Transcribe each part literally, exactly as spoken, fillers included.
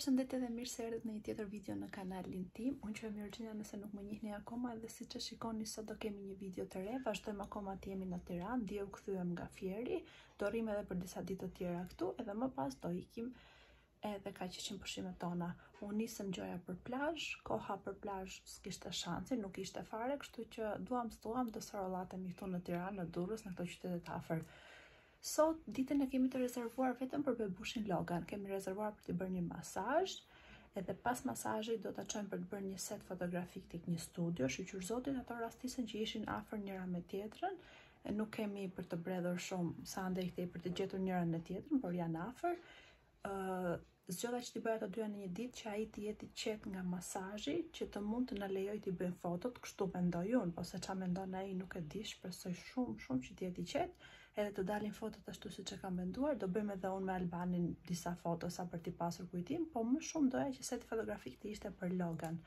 Përshëndetje dhe mirë se erdhët në një tjetër video në kanalin tim. Unë quhem Virginia, nëse nuk më njihni akoma, dhe siç e shikoni sot do kemi një video të re. Vazhdojmë akoma të jemi në Tiranë, dje u kthyem nga Fieri, do rrim edhe për disa ditë të tjera këtu, edhe më pas do ikim edhe ka qenë pushimet tona. Unë nisëm gjoja për plazh, koha për plazh s'kishte shansin, nuk ishte fare, kështu që duam s'duam të srolatemi këtu në Tiranë, në Durrës, në këto qytete të afërt. Sot, ditën e kemi të rezervuar vetëm për bebushin Logan. Kemi rezervuar për të bërë një masazh, edhe pas masazhit do ta çojmë për të bërë një set fotografik tek një studio. Shqyr zotit, ato rastisën që ishin afër njëra me tjetrën, nuk kemi për të bredhur shumë sa andej këtej për të gjetur njërën e tjetrën, por janë afër. Uh, Zgjodha që t'i bëja të dyja në një ditë që ai t'i jeti qet nga masazhi, që të mund të na lejoj t'i bëjmë fotot, kështu mendoj unë, po se çfarë mendon ai nuk e di, shpresoj shumë shumë që t'i jeti qet. Edhe të dalin fotot ashtu siç e kam menduar, do bëjmë edhe unë me Albanin disa foto sa për t'i pasur kujtim, po më shumë doja që seti fotografik të ishte për Logan.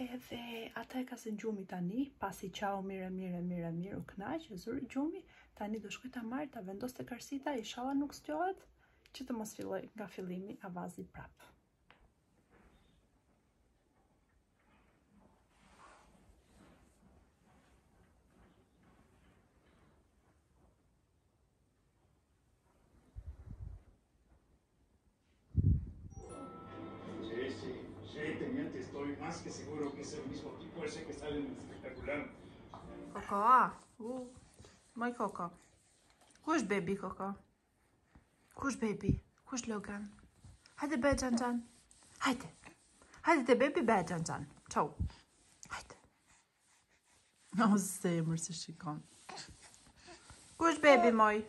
Edhe ata e ka zënë gjumi tani, pasi qau mire mire mire mire u knaq, e zuri gjumi, tani do shkoj ta marr, ta vendos te karsita, inshallah nuk stjohet, që të mos filloj nga fillimi avazi prap. Estoy más que seguro que es el mismo tipo ese que sale en el espectacular. Coco, ah, uh, my Coco. Kush baby Coco? Kush baby? Kush Logan? Hajde be Jan Jan. Hajde. Hajde te baby be Jan Jan. Ciao. Hajde. No se më se shikon. Kush baby moj?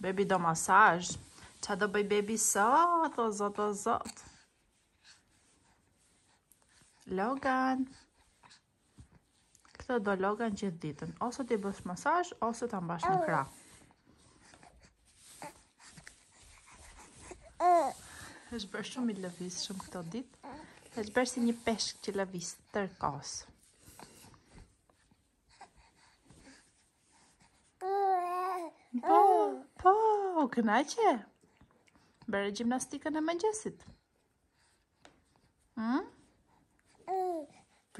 Baby do masazh. Ça do bëj baby sot, o zot, o zot. Logan. Këtë do Logan gjithë ditën. Ose t'i bësh masazh, ose t'a mbash në krah. Është bërë shumë i lëvizshëm këto ditë. Është bërë si një peshk që lëviz tërkos. Po, po, u kënaqe. Bërë gjimnastikën e mëngjesit. Hmm?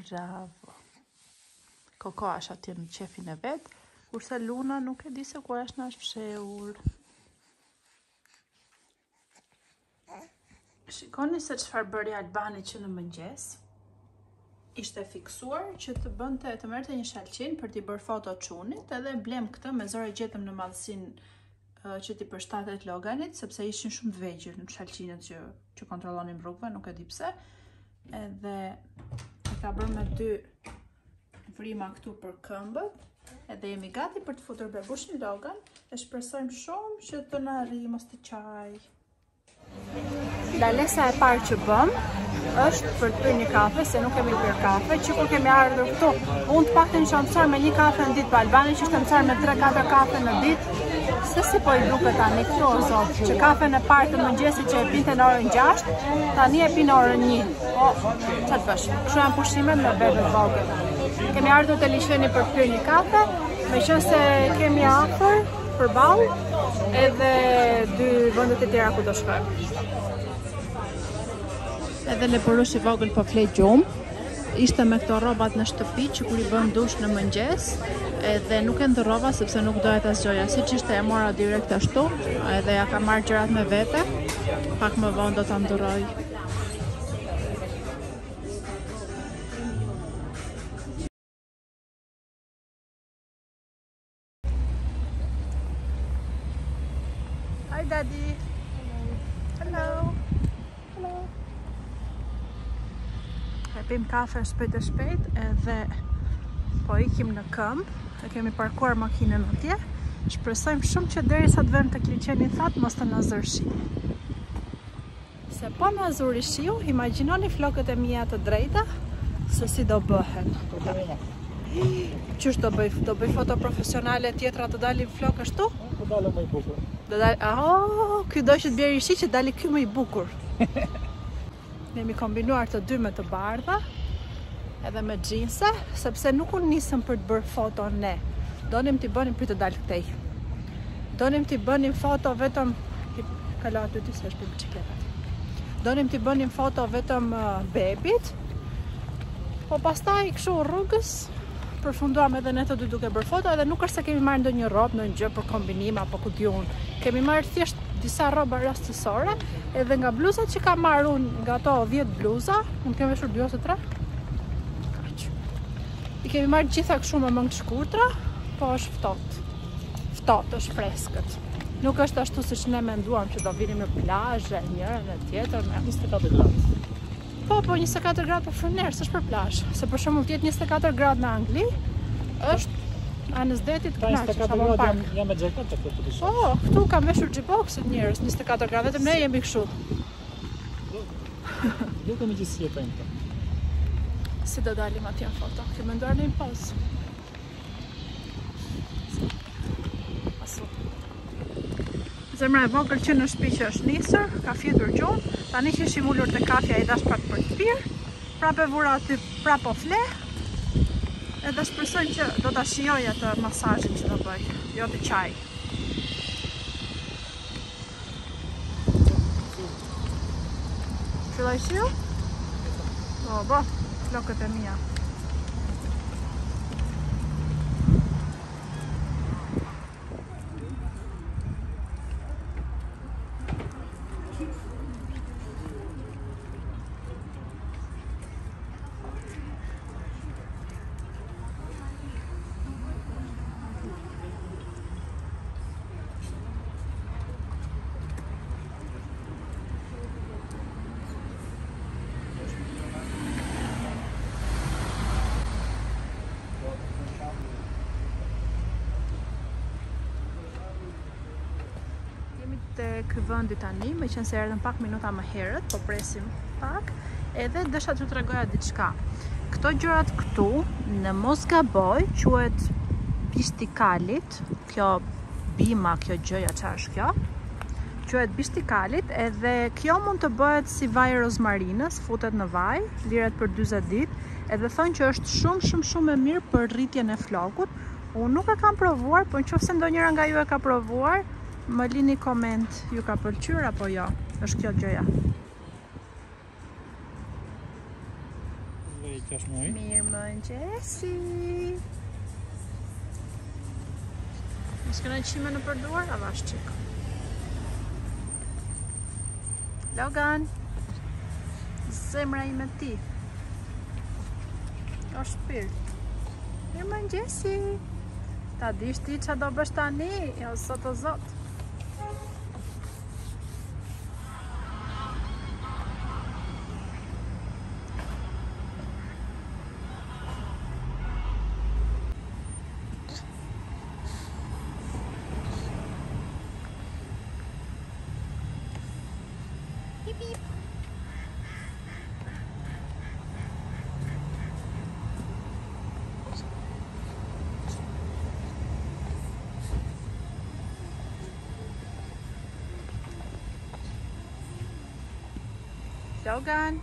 Bravo. Coco është atje në qefin e vet, kurse Luna nuk e di se ku është, na është fshehur. Shikoni se çfarë bëri Albani që në mëngjes. Ishte fiksuar që të bënte të merrte një shalqin për t'i bërë foto çunit, edhe blem këtë me zor e gjetëm në madhësinë që t'i përshtatet Loganit, sepse ishin shumë të vegjël në shalqinët që që kontrollonin rrugëve, nuk e di pse. Edhe ta bërë me dy vrima këtu për këmbët, edhe jemi gati për të futur bebushin Logan, e shpresojmë shumë që të na arrijë mos të çaj. Dalesa e parë që bëm është për të pirë një kafe, se nuk kemi pirë kafe, që kur kemi ardhur këtu, unë të paktën isha mësuar me një kafe në ditë, Albani që ishte mësuar me tre katër kafe në ditë. Se si po i duket tani këtu o zot, që kafen e parë të mëngjesit që e pinte në orën gjashtë, tani e pi në orën një. Po, ç'a të bësh? Kështu janë pushimet me bebe të vogël. Kemi ardhur te liçeni për pirë një kafe, meqense kemi afër përballë edhe dy vendet e tjera ku do shkojmë. Edhe lepurushi i vogël po flet gjumë. Ishte me këto rrobat në shtëpi që kur i bëm dush në mëngjes, edhe nuk e ndërrova sepse nuk dohet asgjëja, siç ishte e mora direkt ashtu, edhe ja ka marrë gjërat me vete, pak më vonë do ta ndërroj. Hi Daddy. Hello. Hello. E pim kafe shpejt e shpejt edhe po ikim në këmbë, e kemi parkuar makinën atje. Shpresojmë shumë që derisa të vëmë tek liçeni that mos të na zërë shiu. Se po na zuri shiu, imagjinoni flokët e mia të drejta se si do bëhen. Qysh do bëj, do bëj foto profesionale tjetra të dalin flokë ashtu? Do dalë më i bukur. Do dalë, ah, ky do që të bjerë shi që dali ky më i bukur. Ne mi kombinuar të dy me të bardha edhe me gjinse, sepse nuk u nisëm për të bërë foto ne. Donim t'i bënim për të dalë këtej. Donim t'i bënim foto vetëm... Kalo aty ty se është për bicikletat. donim t'i bënim foto vetëm bebit. Po pastaj kështu rrugës përfunduam edhe ne të dy duke bërë foto, edhe nuk është se kemi marrë ndonjë robë, ndonjë gjë për kombinim apo ku diun. Kemi marrë thjesht disa roba rastësore, edhe nga bluzat që ka marrë unë, nga ato dhjetë bluza, unë kemi veshur dy ose tre. Kaq. I kemi marrë gjitha kështu me mëngë shkurtra, po është ftohtë. Ftohtë, është freskët. Nuk është ashtu siç ne menduam që do vinim në plazh, njëra në tjetër me njëzet e katër gradë. Po, po njëzet e katër gradë për frëner, s'është për plazh, se për shembull të jetë njëzet e katër gradë në Angli, është anës detit kënaqë, shumë pak. Jam me xhekat këtu këtu. Po, këtu kam veshur xhibokset njerëz, njëzet e katër gradë, vetëm ne jemi kështu. Do kemi gjithsesi penta. Si do dalim atje në foto? Ke menduar në impos? Zemra e vogël që në shtëpi që është nisër, ka fjetur gjumë, tani që ishim ulur te kafja i dash pak për të pirë, prapë vura aty, prapë o fle, edhe shpresojmë që do ta shijoj atë masazhin që do bëj, jo të çaj. Filloj shiu? O, bo, flokët e mia. Kë vëndi tani, me qenë se erdhëm pak minuta më herët, po presim pak, edhe dësha të tregoja diçka. Këto gjërat këtu, në mos gaboj, quhet bishtëkallit, kjo bima, kjo gjëja që është kjo, quhet bishtëkallit, edhe kjo mund të bëhet si vaj rozmarinës, futet në vaj, liret për dyzet ditë, edhe thonë që është shumë, shumë, shumë e mirë për rritjen e flokut. Unë nuk e kam provuar, po nëse ndonjëra nga ju e ka provuar, më lini koment, ju ka pëlqyer apo jo? Është kjo gjëja. Mirë mëngjesi. Mos kanë qime në përduar, a vash çik. Logan. Zemra ime ti. O shpirt. Mirë mëngjesi. Ta dish ti ç'a do bësh tani, o zot o zot. Logan.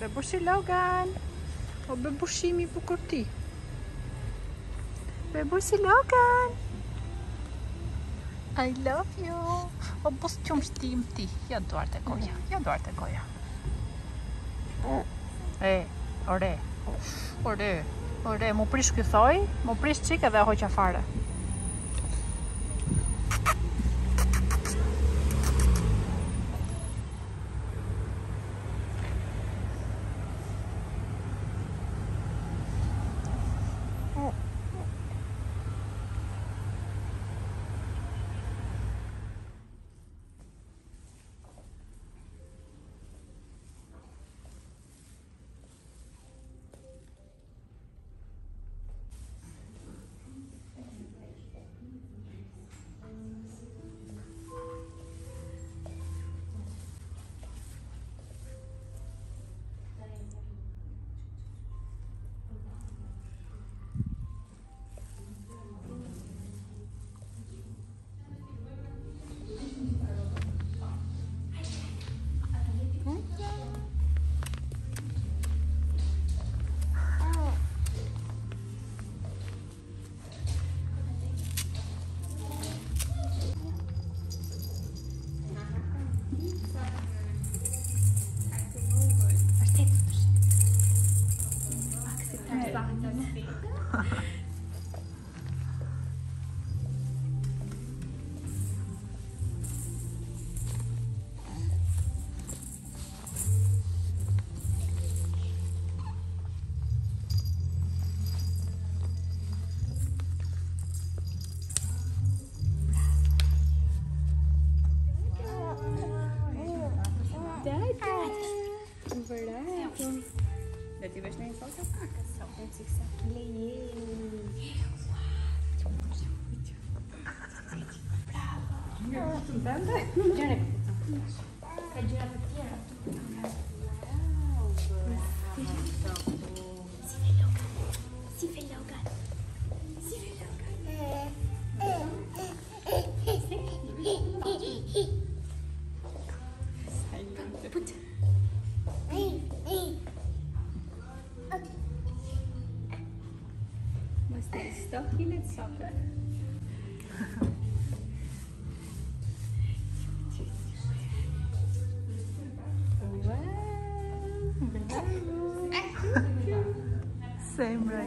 Bebushi Logan. O bebushimi bukur ti. Bebushi Logan. I love you. O bos qumshtim ti. Ja duart e koja. Ja duart e koja. E, ore. Ore. Ore, mu prish ky thoj, mu prish çik edhe hoqa fare. Same right.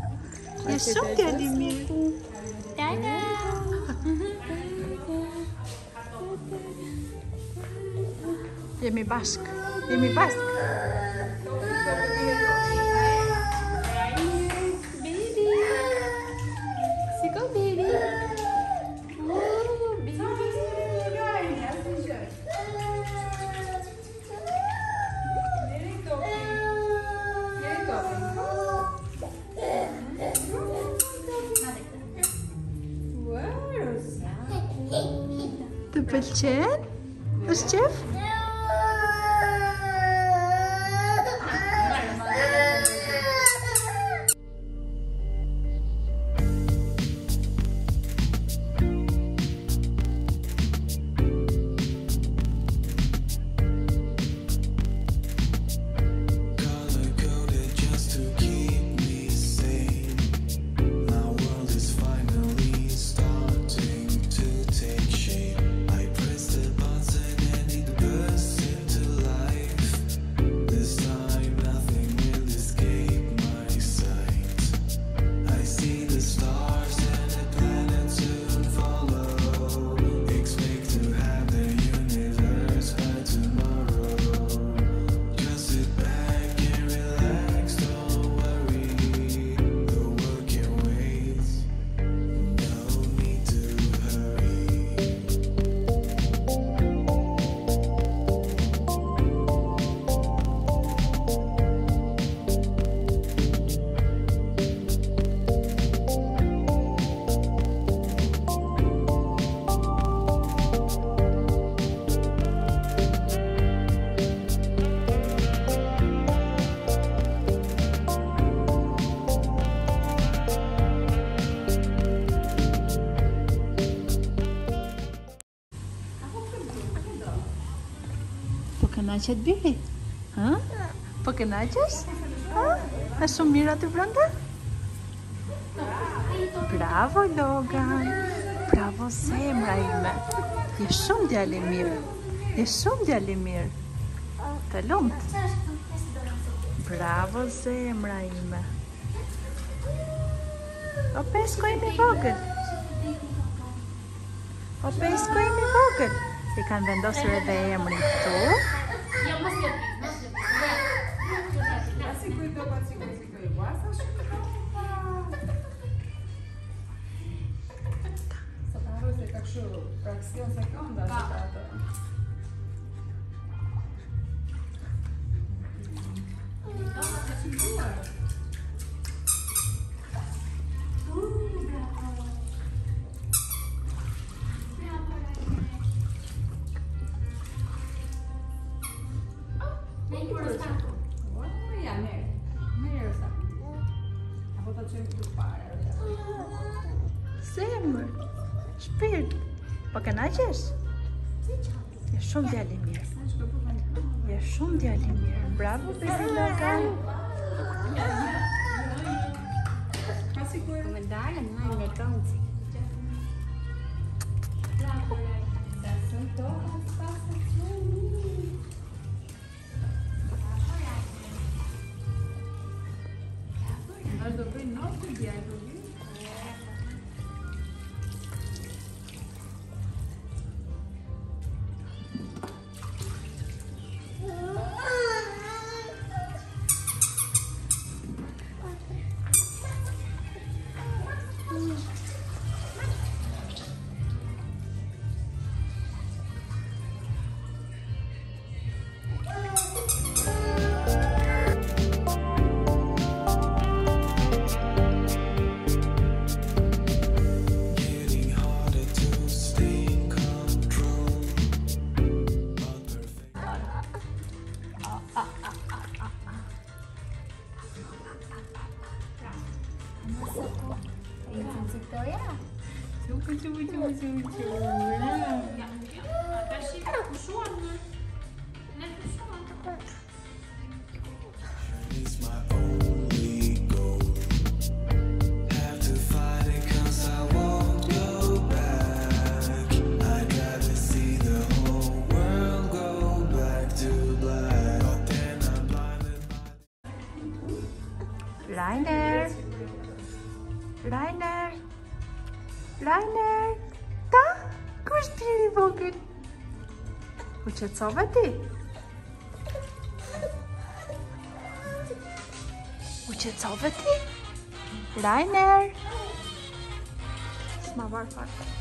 Je shumë djalë i mirë. Tana. Jemi bashkë. Jemi bashkë. Pëlqen? Është qef? Kënaqet biri? Ha? Po kënaqesh? Ha? A shumë mirë aty brenda? Bravo Logan. Bravo zemra ime. Je shumë djalë i mirë. Je shumë djalë i mirë. Të lumt. Bravo zemra ime. O peshkoj mi vogël. O peshkoj mi vogël. I kanë vendosur edhe emrin këtu. Zemër, shpirt, po kënaqesh? Je shumë djalë i mirë. Je shumë djalë i mirë. Bravo, baby Logan. Rainer, Rainer, Rainer, ta, ku është biri i vogël? U qetësove ti? U qetësove ti? Rainer, s'ma var fare.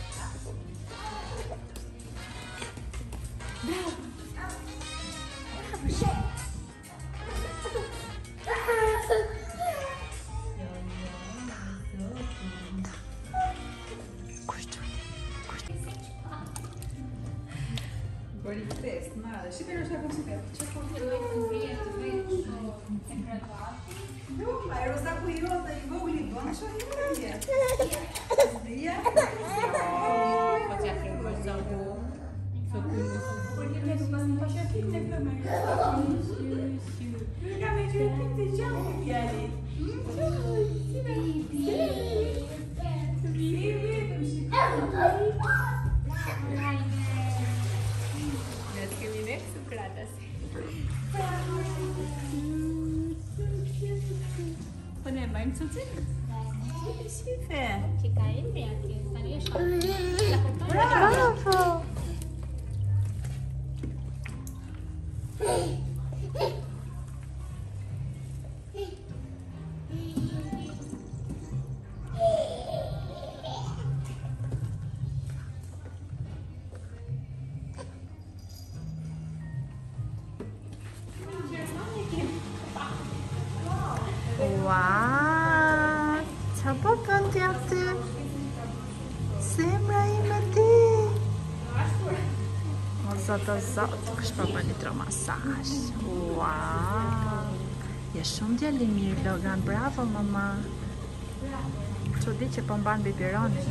Zotë, zotë, kështë përpër një tromasaj. Wow! Je shumë djali mirë, Logan. Bravo, mama. Që di që pëmban bibironi.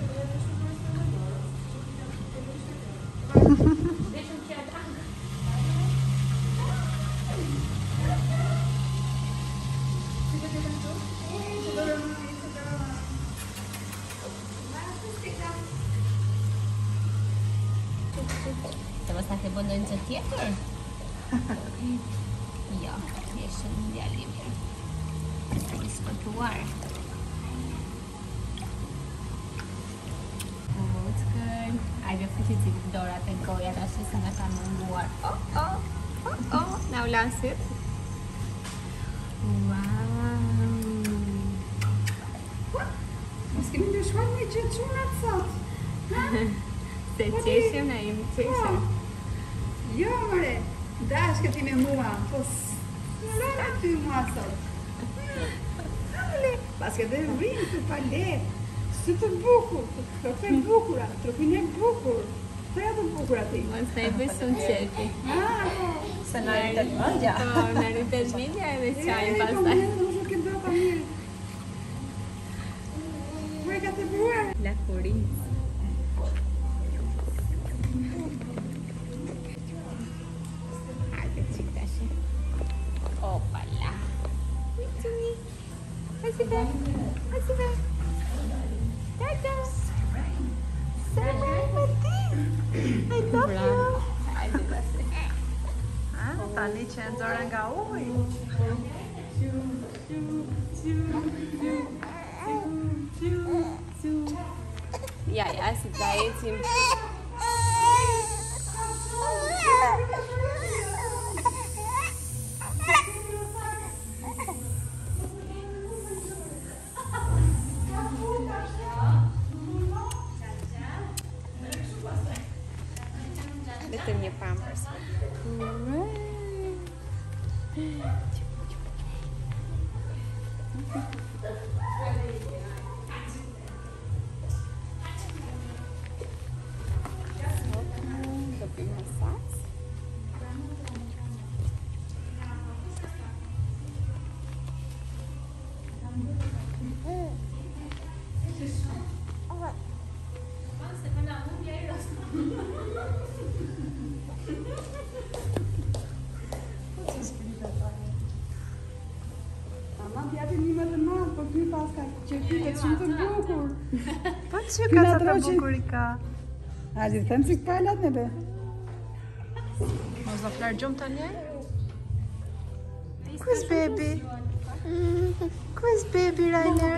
Super bukur, super bukura, trupin e bukur. Mos të i bëjë qefi. Se në rritet mëndja. Po, në rritet mëndja edhe qaj pastaj. La Corinza. Hajde qik të ashe. Opala. Miqini. Hajde be. Hajde be. Tata. Salam Mati. I love you. Hajde të ashe. Tani që e ndore nga uj. Ja, ja, si da ecim. Vetëm një pampers. Që ka sa të bukur i ka. Hajde, them si këpa e latë nebe. Mos do flarë gjumë të njerë? Ku është bebi? Ku është bebi, Rainer?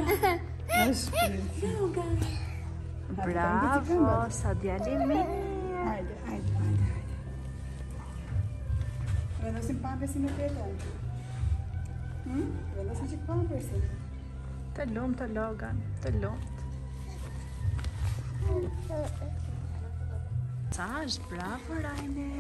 Bravo, sa djali mi. Hajde, hajde, hajde. Vendosim pampersin e petën. Vendosim që pampersin. Të lumë, të Logan, të lumë. Saj, bravo Rainer.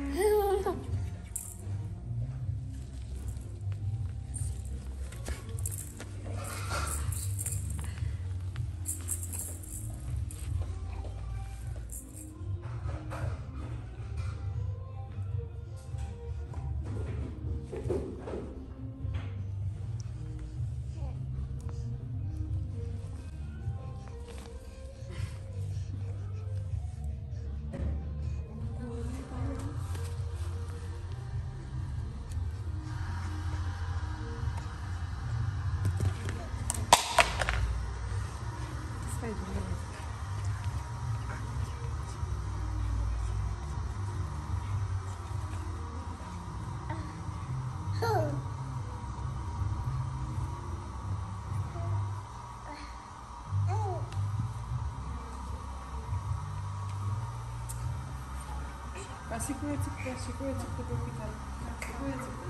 Shikoj që këtë, shikoj që këtë përpita. Shikoj që këtë.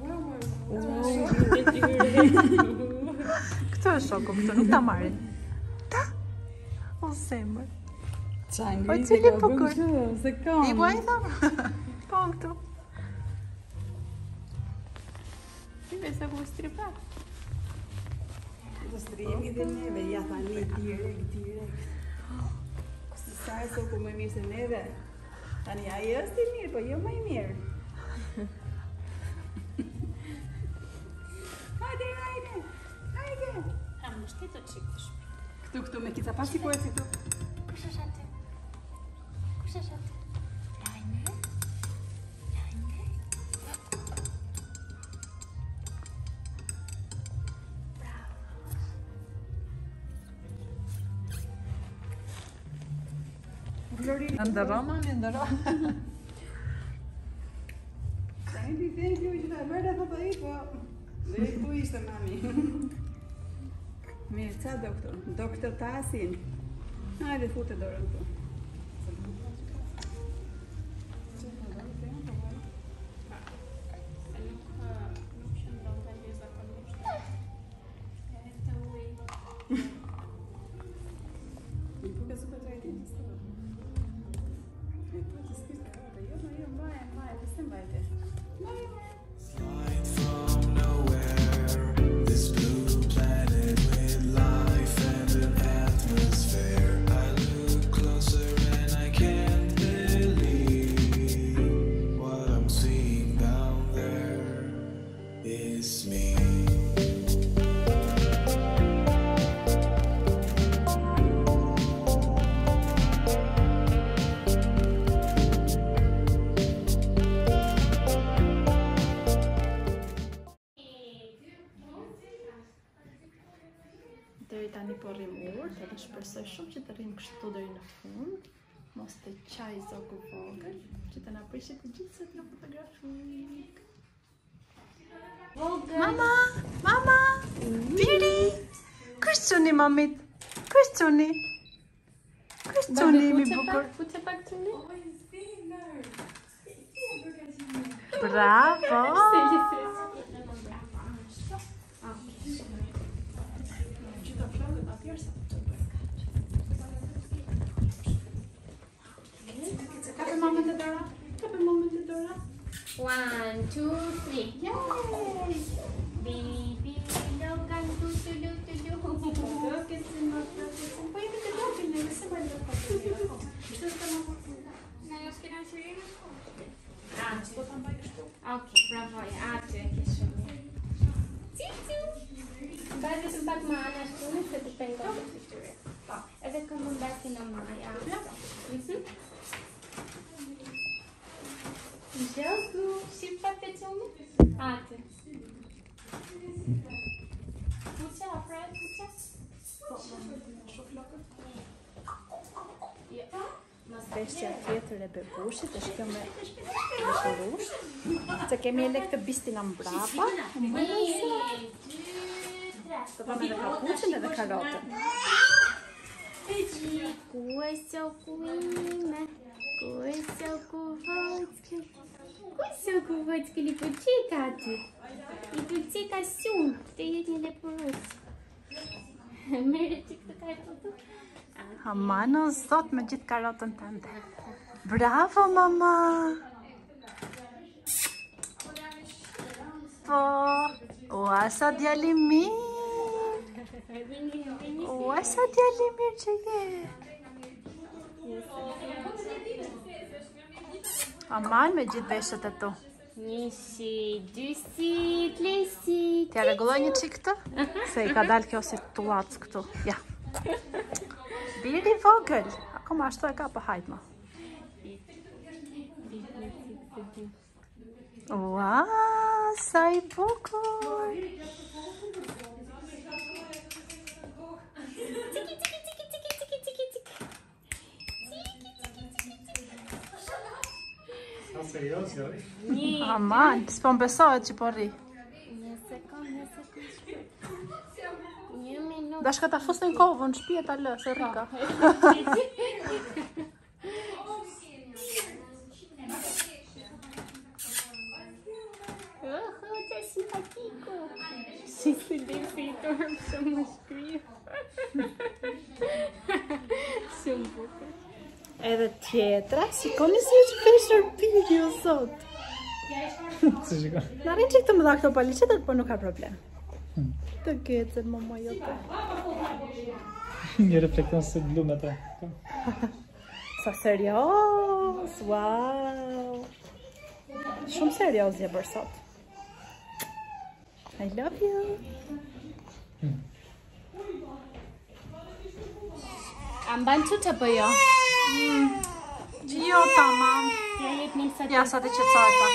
Wow, wow, wow. shoko, këtu nuk ta marrin. Ta? O zemër. Çangri. O cili po kërë? Se kam. I buaj thamë? Po këtu. I besa ku stripa. Do strimi dhe neve, ja tani direkt, direkt. Kusë sa e soku më mirë se neve. Tani ajo është i mirë, po jo më i mirë. Këtu, këtu, me kica pasi ku e si tu. Kush është aty? Kush është aty? Lajnë? Lajnë? Bravo! Ndërroma, ndërroma. Sa e di fejnë kjo që ta bërda të të i, po... Dhe i ku ishte mami. Mirë, qa doktor? Doktor Tasin. Hajde, fute dorën tu. Nuk shëndon të njëza këndështë. E të ujë. I puka super trajtin të sëtë. E po të s'kishtë të orë. Jo, jo, mbaje, mbaje, pëse mbajte. Mbaje, mbaje. Shpresoj shumë që të rrim kështu deri në fund, mos të çaj zoku vogël, që të na prishë të gjithë sot në fotografi. Mama, mama, Fieri, kush çuni mamit? Kush çuni? Kush çuni mi bukur? Futë pak çuni. Bravo. Mama të dora, kape mama të dora. One, two, three. Yay! Baby, Logan, do to do to do. Logan, si më të të të. Po jemi të Logan, në nëse më të të të. Shtë të më të të. Në jo s'kina që jemi shko? A, që po të mbaj kështu. Ok, bravo, a që e kështu. Cicu! Bajtë të pak ma anë ashtu në se të pengon të të të të. Edhe këmë mbaj si në maja. Mhm. Gjëzdu, shqipë të të qëmë? Ate. Puqa, prajë, puqa? Mas beshtja tjetër e bebushit, është kjo me beshurush. Që kemi e lekë të bistina mbrapa. Një, një, të pa me dhe kapuqin edhe karotën. Ku e së kujme? Kuj se kuvočki, kuj se kuvočki, lipočika ti, lipočika sum, te jedni leporuci. Mere ti këtë karotu? Hamano zot me gjithë karotën të ndë. Bravo, mama! Po, ua sa djali mirë! Ua sa djali mirë që je! Aman me gjithë veshët e tu. Njësi, dysi, tlesi... Tja reguloj një qik të? Se i ka dalë kjo si tuacë këtu. Ja. Biri vogël. Akoma ashtu e ka për hajtë ma. Ua, sa i bukur! Ciki, ciki! Serios, jo? Aman, s'po mbesohet që po rri. Një sekund, një sekund. Një minut. Da shka ta fusën kovën, shpije ta lë, se rrika. Oho, që si patiku. Si si dhe. fitur, pëse më shkrirë. Së më bukur. Edhe tjetra, shikoni si është peshër piri o sot. Në rinë që këtë më dha këto palicetet, por nuk ka problem. Të gecet, mama jote. Një reflekton së blume të. Sa serios, wow. Shumë serios je bërë sot. I love you. Am ban tu të bëjo? Jo, tamam. Ja, sa të qëtësojta.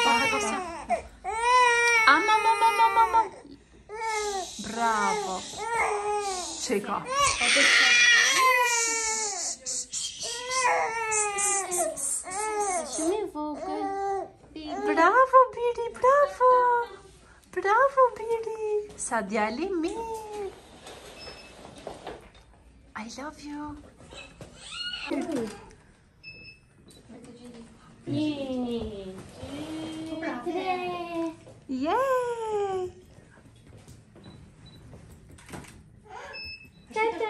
Ama, ama, ama, ama. Bravo. Qika. Shumë I vogël. Bravo, Biri, bravo. Bravo, Biri! Sa djali mirë! I love you! Yay! Tata!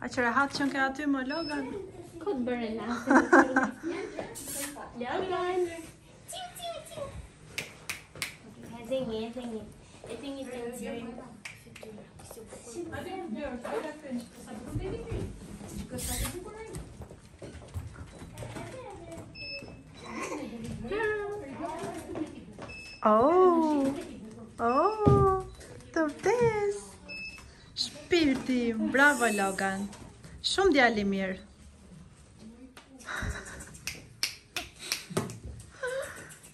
A që rehat që në ka aty më Logan? Këtë bërë latë! Logan! Zingi, zingi. E zingi të në zirë. Oh, oh, të vdes. Shpirti, bravo Logan. Shumë djali mirë.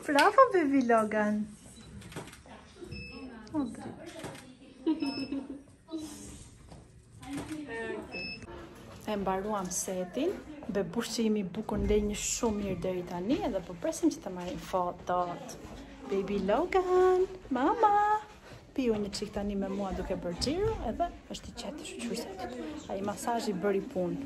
Bravo baby Logan. E mbaruam setin, bebush që imi bukur ndej një shumë mirë deri tani edhe po presim që të marim fotot. Baby Logan, mama, piu një qik tani me mua duke bërgjiru edhe është I qetë shqyset. A I masajji bëri punë.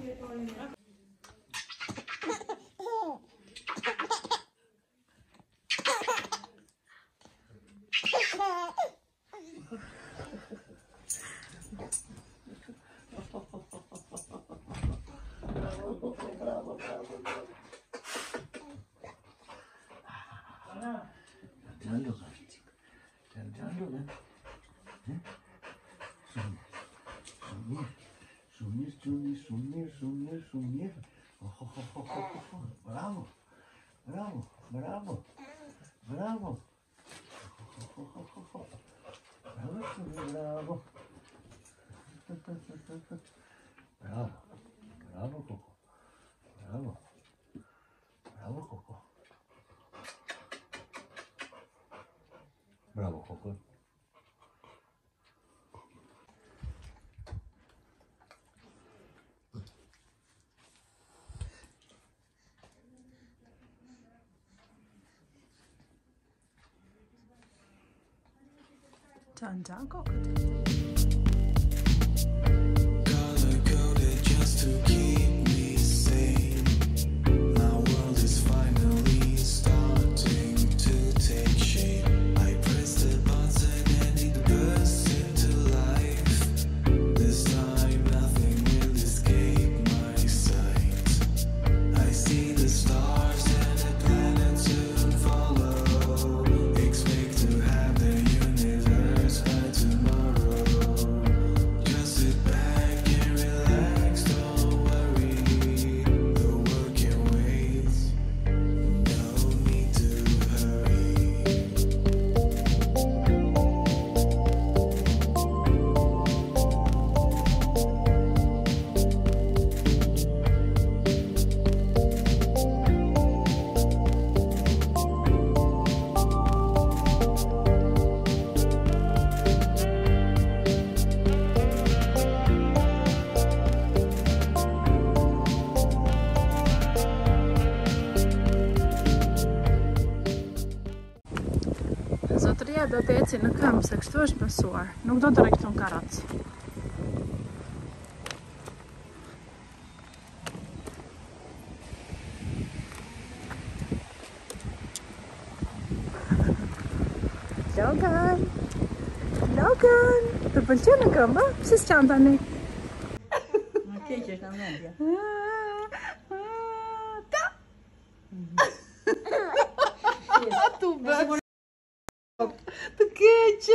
Bravo, bravo, bravo, bravo, bravo, bravo, bravo, Coco, bravo, bravo, Coco, bravo, Coco. Tanda Coco. Color coded just to keep me sane. My world is finally starting to take shape. I press the button and it bursts into life. This time nothing will escape my sight. I see the stars and the planets soon follow. Expect to have the do të eci në këmë, se kështu është besuar. Nuk do të rektu në karatës. Logan! Logan! Logan! Të pëlqen në këmbë? Si s'qan tani? Në keq është amendja. Ta! Tu bë! Të keq!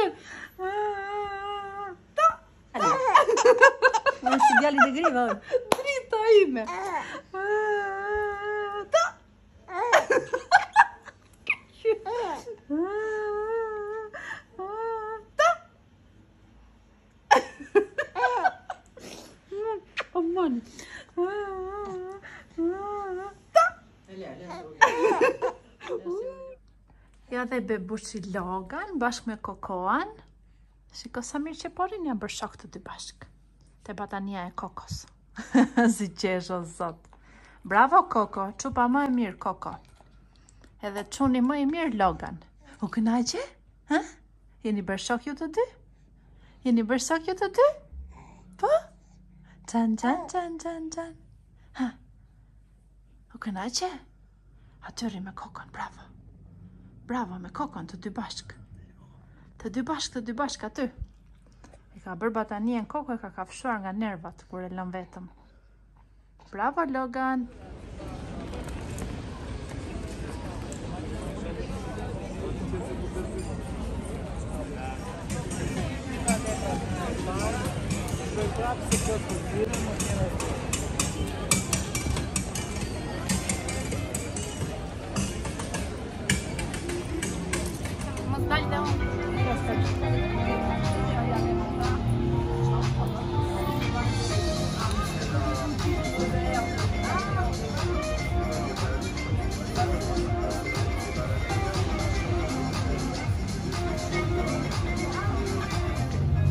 Ta! Në si djali të griva, orë. Drita ime! Ta! Aman. Ja dhe bebushi Logan bashkë me Cocoan. Shiko sa mirë që porin janë bërë shok të dy bashkë. Te batania e Cocos. Si qesho zot. Bravo Coco, çupa më e mirë Coco. Edhe çuni më i mirë Logan. U kënaqe? Ha? Jeni bërë shok ju të dy? Jeni bërë shok ju të dy? Po? Tan tan tan tan tan. Ha. U kënaqe? Atyri me Cocon, bravo. Bravo me Cocon të dy bashk. Të dy bashk, të dy bashk aty. E ka bërë batanien Coco e ka kafshuar nga nervat kur e lën vetëm. Bravo Logan.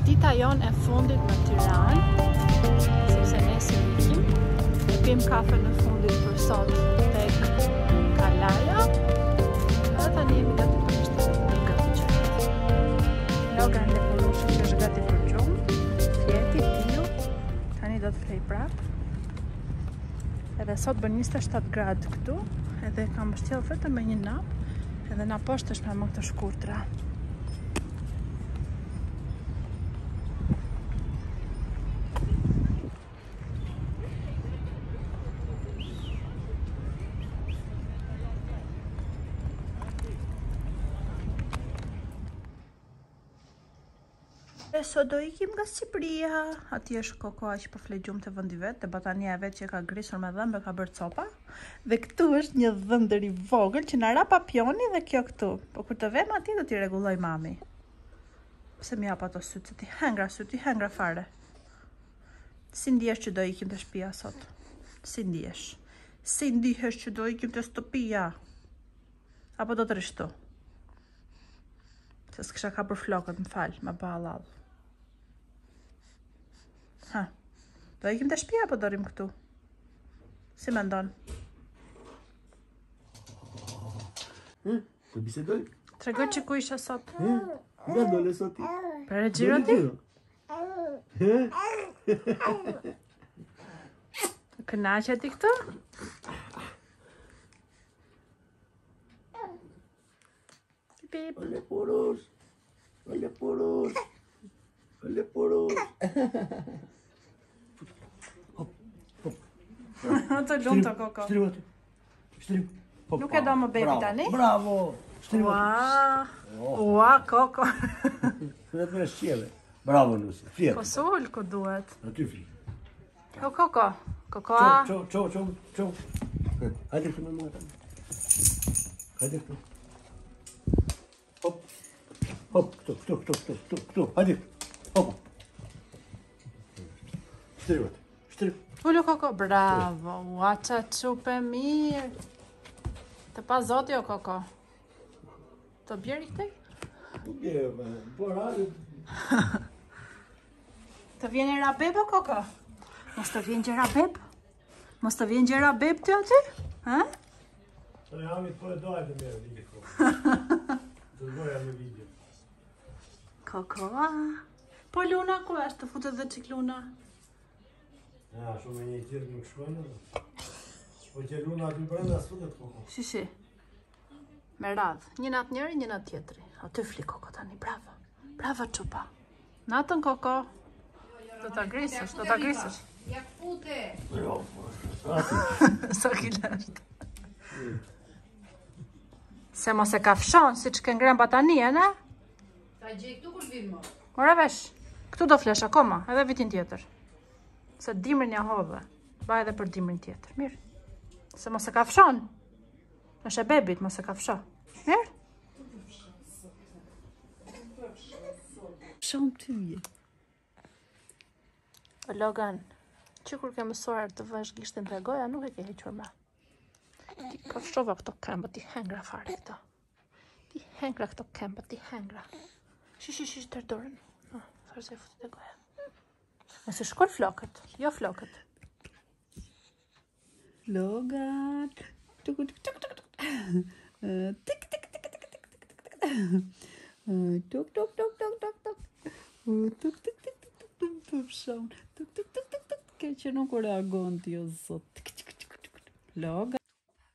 Dita jon e fundit në Tiranë, sepse nesër ikim, pim kafe në fundit për sot tek Kalaja, dhe tani jemi gati për bishtë në gati qërit. Logan dhe Polushit është gati për gjumë, fjeti, piu, tani do të flej prap. Edhe sot bën njëzet e shtatë gradë këtu, edhe kam bështjel vetëm me një nap, edhe na poshtë është me më këtë shkurtra. E sot do ikim nga Shqipëria. Ati është Cocoa që po flegjum të vëndi vetë, dhe batania e vetë që ka grisur me dhëmbë ka bërë copa. Dhe këtu është një dhëndër i vogël që na ra papioni dhe kjo këtu. Po kur të vem ati do t'i regulloj mami. Pse mi hap ato sytë, ti hengra sytë, ti hengra fare. Si ndihesh që do ikim të shtëpia sot? Si ndihesh? Si ndihesh që do ikim të shtëpia? Apo do të rishtu? Se s'kësha ka për flokët, më falë, më balallë. Ha, do ikim të shtëpia apo dorim këtu? Si me ndonë? Hmm, të bisedoj? Tregoj që ku isha sot. Hmm, nga dole sot ti? Për e gjiro ti? Kënaqe ti këtu? Pip. Ole purush, ole purush, ole purush. Të lumë të Coco. Shtriu aty. Shtriu. Nuk e do më bebi tani? Bravo. Shtriu aty. Ua, Coco. Fëllet me shqeve. Bravo, Nusi. Fjetë. Kosul, ku duhet. Aty fjetë. O, Coco. Coco a. Qo, qo, qo, qo. Hajde këtu me mua tani. Hajde këtu. Hop. Hop, këtu, këtu, këtu, këtu, këtu. Hajde këtu. Hop. Shtriu aty. Shtriu. Ullu Coco, bravo, ua qa qupe mirë. Të pa zoti o Coco. Të bjerë i këtej? Bjerë, me, por arit. Të vjen e rabeb o Coco? Mos të vjen gjera beb? Mos të vjen gjera beb të aty? Ha? Të jamit po e dojë të mjerë, vidi Coco. Të doja me vidi. Coco, a. Po Luna, ku është të futët dhe qik Luna? Ja, shumë e një tjirë nuk shkojnë. Po që Luna aty brenda së të të kohë. Shishi. Me radhë. Një natë njëri, një natë tjetëri. Aty fli Coco tani, bravo. Bravo çupa. Natën Coco. Do ta grisësh, do ta grisësh. Ja fute. Jo, sa ki lart. Se mos e kafshon, siç ke ngrën batanie, ne? Ta gjej këtu kur vim më. Ora vesh. Këtu do flesh akoma, edhe vitin tjetër. Se dimrin ja hove. Baj edhe për dimrin tjetër. Mirë. Se mos e kafshon. Është e bebit, mos e kafsho. Mirë? Shumë të vje. Logan, që kur ke mësuar të vësh gishtin të goja, nuk e ke hequr më. Ti kafshova këto këmbë, ti hengra fare këto. Ti hengra këto këmbë, ti hengra. Shish, shish, shish, tërdorën. Ah, farëse e futit të goja. Nëse shkon flokët, jo flokët. Logan, tuk, tuk, tuk, tuk, tuk. Tik, tik, tik, tik, tik, tik, tik. Tuk, tuk, tuk, tuk, tuk, tuk. Tuk, tuk, tuk, tuk, tuk, tuk. Tuk, tuk, tuk, tuk, tuk. Ke që nuk u reagon të jo zot. Loga.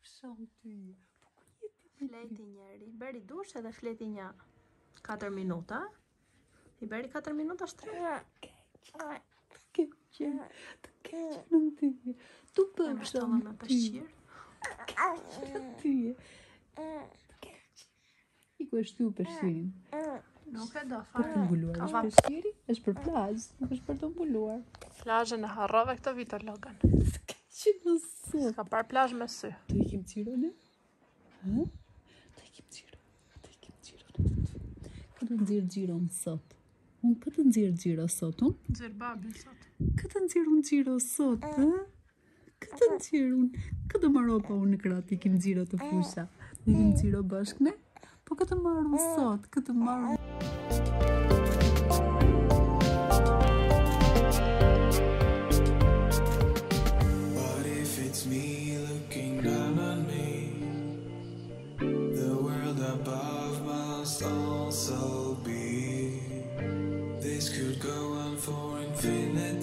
Shumë të jo. Fleti njeri. Beri dush edhe fleti një katër minuta. I beri katër minuta shtrejë. Ke që nuk të jo. Tuk për shumë të jo. Të jo. I ku është tu përshirin? Nuk e do fare. Për të mbuluar është përshiri? është për plazë, nuk është për të mbuluar. Plazën e harrove këto vito, Logan. Ska që në së. Ska par plazë me së. Tu i kim cirone? Tu i kim cirone? Tu i kim cirone? Këtë nëzirë gjiro në sot. Unë këtë nëzirë gjiro sot, unë? Zirë babi sot. Këtë nëzirë në gjiro sot, hë? Këtë nëzirë unë. Këtë maropa unë në krati, kim gjiro të fusha. Në kim gjiro bashkë ne? Po këtë marrë më sot, këtë marrë më... What if it's me looking down on me? The world above must also be. This could go on for infinite.